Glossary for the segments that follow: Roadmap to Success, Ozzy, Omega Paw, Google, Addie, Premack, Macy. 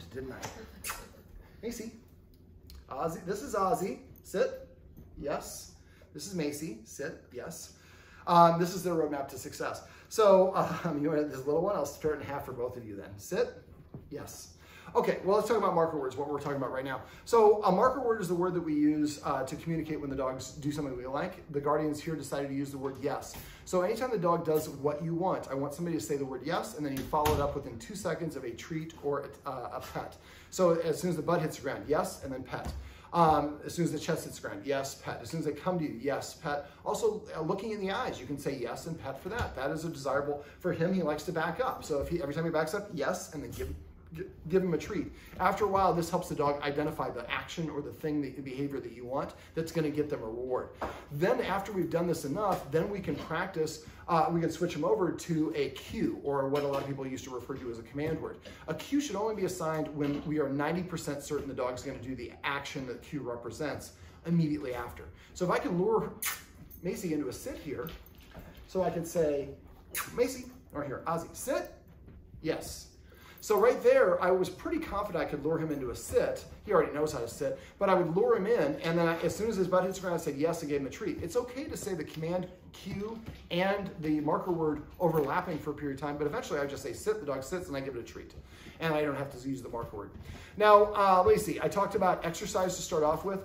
jumped, didn't I? Macy. Ozzy. This is Ozzy. Sit. Yes. This is Macy. Sit. Yes. This is their roadmap to success. So you want this little one? I'll split it in half for both of you then. Sit. Yes. Okay, well, let's talk about marker words, what we're talking about right now. So a marker word is the word that we use to communicate when the dogs do something we like. The guardians here decided to use the word yes. So anytime the dog does what you want, I want somebody to say the word yes, and then you follow it up within 2 seconds of a treat or a pet. So as soon as the butt hits the ground, yes, and then pet. As soon as the chest hits the ground, yes, pet. As soon as they come to you, yes, pet. Also, looking in the eyes, you can say yes and pet for that. That is a desirable, for him, he likes to back up. So if he, every time he backs up, yes, and then give him a treat. After a while, this helps the dog identify the action or the thing, the behavior that you want that's going to get them a reward. Then after we've done this enough, then we can practice, we can switch them over to a cue, or what a lot of people used to refer to as a command word. A cue should only be assigned when we are 90% certain the dog's going to do the action that the cue represents immediately after. So if I can lure Macy into a sit here, so I can say, Macy, or here, Ozzy, sit, yes. So right there, I was pretty confident I could lure him into a sit. He already knows how to sit, but I would lure him in, and then as soon as his butt hits the ground, I said yes and gave him a treat. It's okay to say the command cue and the marker word overlapping for a period of time, but eventually I just say sit, the dog sits, and I give it a treat. And I don't have to use the marker word. Now, let me see, I talked about exercise to start off with.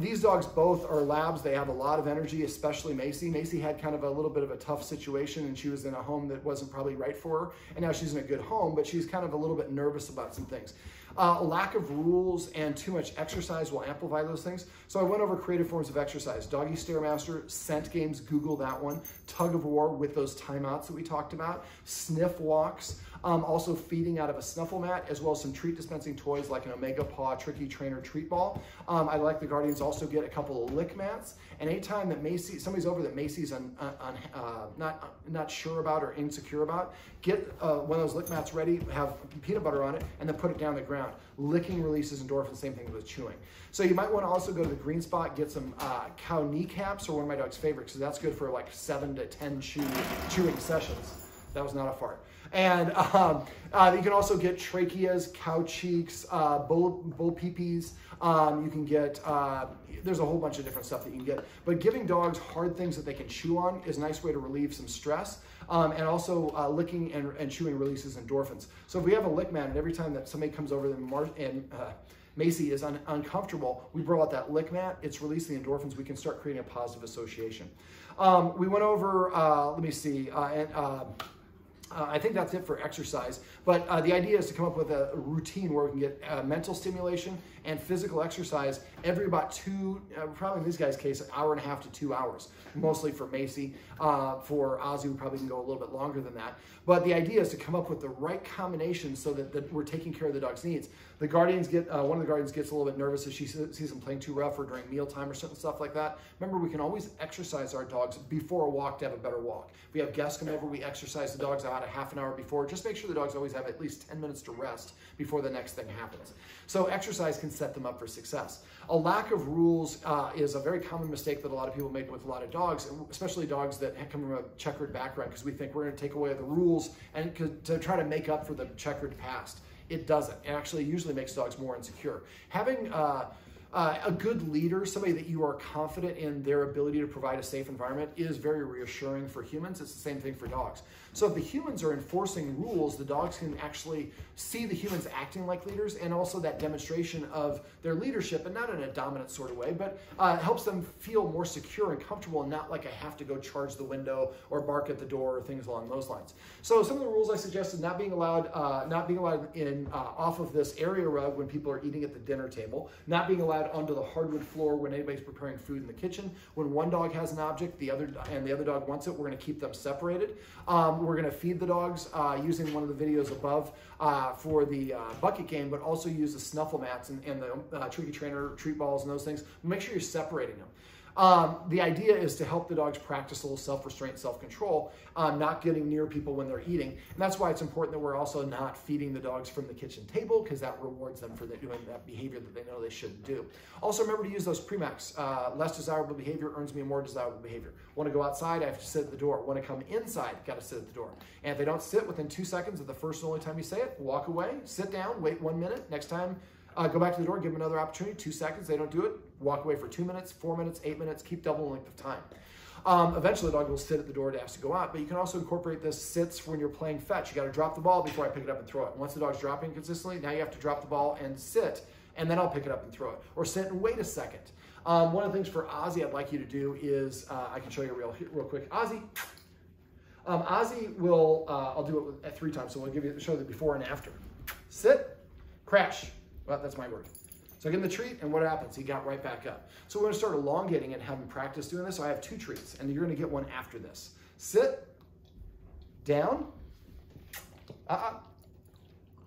These dogs both are labs. They have a lot of energy, especially Macy. Macy had kind of a little bit of a tough situation, and she was in a home that wasn't probably right for her, and now she's in a good home, but she's kind of a little bit nervous about some things. Lack of rules and too much exercise will amplify those things. So I went over creative forms of exercise. Doggy Stairmaster, scent games, Google that one. Tug of war with those timeouts that we talked about. Sniff walks. Also feeding out of a snuffle mat, as well as some treat dispensing toys like an Omega Paw Tricky Trainer treat ball. I like the guardians also get a couple of lick mats. And anytime that Macy, somebody's over that Macy's not sure about or insecure about, get one of those lick mats ready, have peanut butter on it, and then put it down the ground. Licking releases endorphins, same thing with chewing. So you might want to also go to the green spot, get some cow kneecaps, or one of my dog's favorites, so that's good for like 7 to 10 chewing sessions. That was not a fart. And you can also get tracheas, cow cheeks, bull peepees. You can get, there's a whole bunch of different stuff that you can get. But giving dogs hard things that they can chew on is a nice way to relieve some stress. And also licking and chewing releases endorphins. So if we have a lick mat, and every time that somebody comes over and Macy is uncomfortable, we brought out that lick mat, it's releasing the endorphins, we can start creating a positive association. We went over, let me see, I think that's it for exercise, but the idea is to come up with a routine where we can get mental stimulation and physical exercise every about two, probably in this guy's case, an hour and a half to 2 hours, mostly for Macy. For Ozzy, we probably can go a little bit longer than that. But the idea is to come up with the right combination so that, we're taking care of the dog's needs. The guardians get, one of the guardians gets a little bit nervous if she sees them playing too rough or during mealtime or certain stuff like that. Remember, we can always exercise our dogs before a walk to have a better walk. If we have guests come over, we exercise the dogs out a half an hour before. Just make sure the dogs always have at least 10 minutes to rest before the next thing happens. So exercise can set them up for success. A lack of rules is a very common mistake that a lot of people make with a lot of dogs, especially dogs that come from a checkered background, because we think we're going to take away the rules and to try to make up for the checkered past. It doesn't. It actually usually makes dogs more insecure. Having a good leader, somebody that you are confident in their ability to provide a safe environment, is very reassuring for humans. It's the same thing for dogs. So if the humans are enforcing rules, the dogs can actually see the humans acting like leaders, and also that demonstration of their leadership, and not in a dominant sort of way, but it helps them feel more secure and comfortable, and not like I have to go charge the window or bark at the door or things along those lines. So some of the rules I suggested: not being allowed, in off of this area rug when people are eating at the dinner table, not being allowed onto the hardwood floor when anybody's preparing food in the kitchen. When one dog has an object, the other dog wants it, we're going to keep them separated. We're going to feed the dogs using one of the videos above for the bucket game, but also use the snuffle mats and the Tricky Trainer treat balls and those things. Make sure you're separating them. The idea is to help the dogs practice a little self-restraint, self-control, not getting near people when they're eating. And that's why it's important that we're also not feeding the dogs from the kitchen table, because that rewards them for doing that behavior that they know they shouldn't do. Also, remember to use those Premacks. Less desirable behavior earns me more desirable behavior. Want to go outside? I have to sit at the door. Want to come inside? Got to sit at the door. And if they don't sit within 2 seconds of the first and only time you say it, walk away, sit down, wait 1 minute. Next time, go back to the door, give them another opportunity, 2 seconds. They don't do it, walk away for 2 minutes, 4 minutes, 8 minutes, keep double the length of time. Eventually the dog will sit at the door to ask to go out, but you can also incorporate this sits when you're playing fetch. You gotta drop the ball before I pick it up and throw it. Once the dog's dropping consistently, now you have to drop the ball and sit, and then I'll pick it up and throw it. Or sit and wait a second. One of the things for Ozzy I'd like you to do is, I can show you real quick. Ozzy. Ozzy will, I'll do it at 3 times, so we'll give you, show the before and after. Sit, crash. Well, that's my word. So I give him the treat, and what happens? He got right back up. So we're gonna start elongating and having practice doing this. So I have 2 treats, and you're gonna get one after this. Sit, down,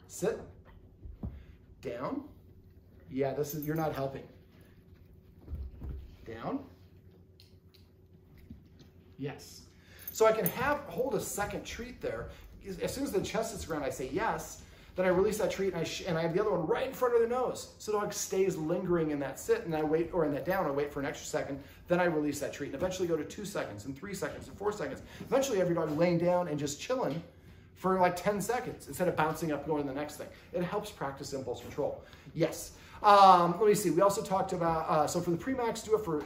sit, down. Yeah, this is, you're not helping. Down, yes. So I can hold a second treat there. As soon as the chest hits the ground, I say yes. Then I release that treat and I have the other one right in front of their nose. So the dog stays lingering in that sit, and I wait, or in that down, I wait for an extra second, then I release that treat and eventually go to 2 seconds and 3 seconds and 4 seconds. Eventually you have your dog laying down and just chilling for like 10 seconds instead of bouncing up going to the next thing. It helps practice impulse control. Yes. Let me see, we also talked about, so for the Premacks, do it for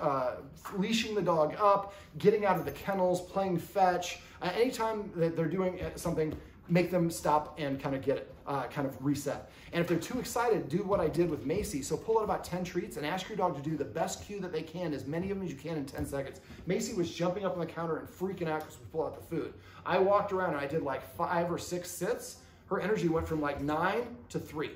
leashing the dog up, getting out of the kennels, playing fetch. Anytime that they're doing something, make them stop and kind of get it, kind of reset. And if they're too excited, do what I did with Macy. So pull out about 10 treats and ask your dog to do the best cue that they can, as many of them as you can in 10 seconds. Macy was jumping up on the counter and freaking out because we pulled out the food. I walked around and I did like 5 or 6 sits. Her energy went from like 9 to 3.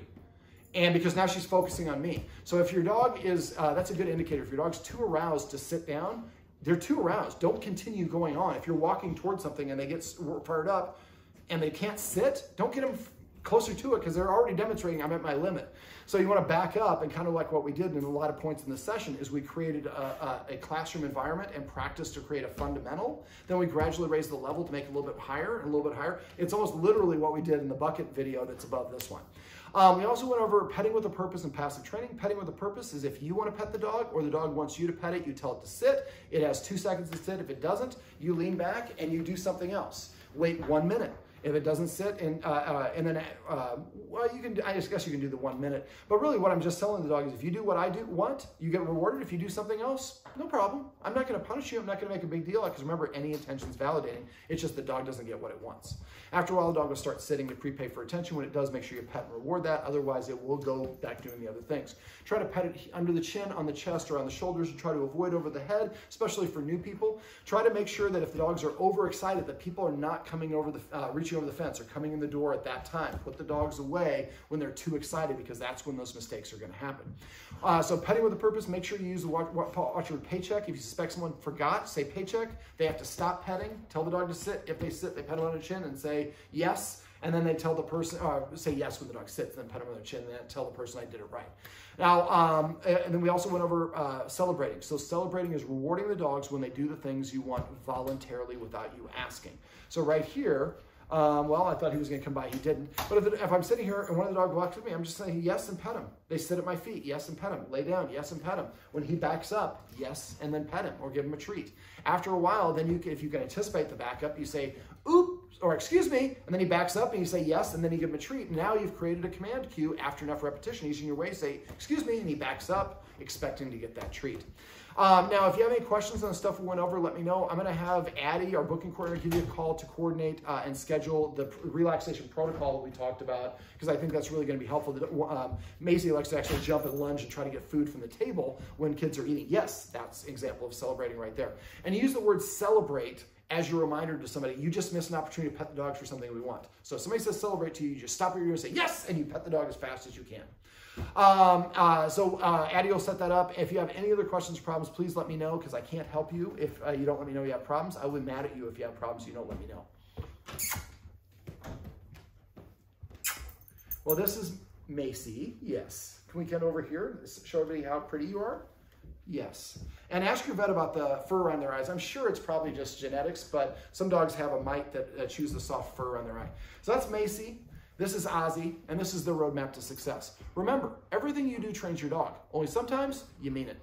And because now she's focusing on me. So if your dog is, that's a good indicator. If your dog's too aroused to sit down, they're too aroused. Don't continue going on. If you're walking towards something and they get fired up, and they can't sit, don't get them closer to it because they're already demonstrating I'm at my limit. So you want to back up, and kind of like what we did in a lot of points in this session is we created a classroom environment and practice to create a fundamental. Then we gradually raised the level to make it a little bit higher and a little bit higher. It's almost literally what we did in the bucket video that's above this one. We also went over petting with a purpose and passive training. Petting with a purpose is if you want to pet the dog or the dog wants you to pet it, you tell it to sit. It has 2 seconds to sit. If it doesn't, you lean back and you do something else. Wait 1 minute. If it doesn't sit, well, you can. I just guess you can do the 1 minute. But really, what I'm just telling the dog is, if you do what I do, you get rewarded. If you do something else, no problem. I'm not going to punish you. I'm not going to make a big deal. Because remember, any intention's validating. It's just the dog doesn't get what it wants. After a while, the dog will start sitting to prepay for attention. When it does, make sure you pet and reward that. Otherwise, it will go back doing the other things. Try to pet it under the chin, on the chest, or on the shoulders, and try to avoid over the head, especially for new people. Try to make sure that if the dogs are overexcited, that people are not coming over the reaching over the fence or coming in the door at that time. Put the dogs away when they're too excited, because that's when those mistakes are going to happen. So petting with a purpose, make sure you use the watch your paycheck. If you suspect someone forgot, say paycheck. They have to stop petting, tell the dog to sit. If they sit, they pet them on the chin and say yes. And then they tell the person, say yes when the dog sits, and then pet them on their chin, and then tell the person I did it right. Now, and then we also went over celebrating. So celebrating is rewarding the dogs when they do the things you want voluntarily without you asking. So right here, well, I thought he was going to come by. He didn't. But if I'm sitting here and one of the dogs walks with me, I'm just saying yes and pet him. They sit at my feet. Yes and pet him. Lay down. Yes and pet him. When he backs up, yes, and then pet him or give him a treat. After a while, then if you can anticipate the backup, you say, oops, or excuse me, and then he backs up and you say yes, and then you give him a treat. Now you've created a command cue after enough repetition. He's in your way, say, excuse me, and he backs up, expecting to get that treat. Now, if you have any questions on the stuff we went over, let me know. I'm going to have Addie, our booking coordinator, give you a call to coordinate and schedule the relaxation protocol that we talked about, because I think that's really going to be helpful. Macy likes to actually jump and lunge and try to get food from the table when kids are eating. Yes, that's an example of celebrating right there. And use the word celebrate as your reminder to somebody. You just missed an opportunity to pet the dog for something we want. So if somebody says celebrate to you, you just stop what you're doing and say yes, and you pet the dog as fast as you can. Addie will set that up. If you have any other questions or problems, please let me know, because I can't help you if you don't let me know you have problems. I will be mad at you if you have problems you don't let me know. Well, this is Macy, yes. Can we get over here? Show everybody how pretty you are? Yes. And ask your vet about the fur around their eyes. I'm sure it's probably just genetics, but some dogs have a mite that chews the soft fur around their eye. So that's Macy, this is Ozzy, and this is the Roadmap to Success. Remember, everything you do trains your dog. Only sometimes you mean it.